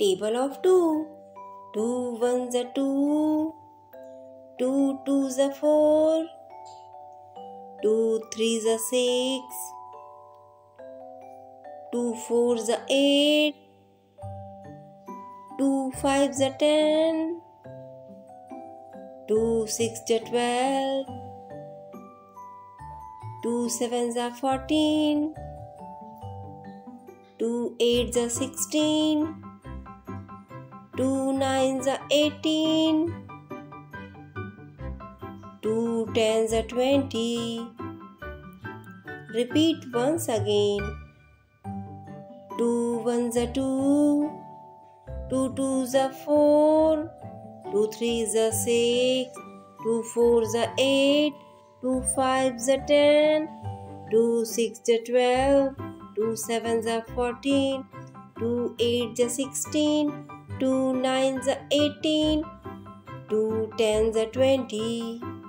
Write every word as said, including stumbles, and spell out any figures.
Table of two. Two ones are two. Two twos are four. Two threes are six. Two fours are eight. Two fives are ten. Two sixes are twelve. Two sevens are fourteen. Two eights are sixteen. Two nines are eighteen. Two tens are twenty. Repeat once again. Two ones are two. Two twos are four. Two threes are six. Two fours are eight. Two fives are ten. Two sixes are twelve. Two sevens are fourteen. Two eights are sixteen. Two nines are eighteen. Two tens are twenty.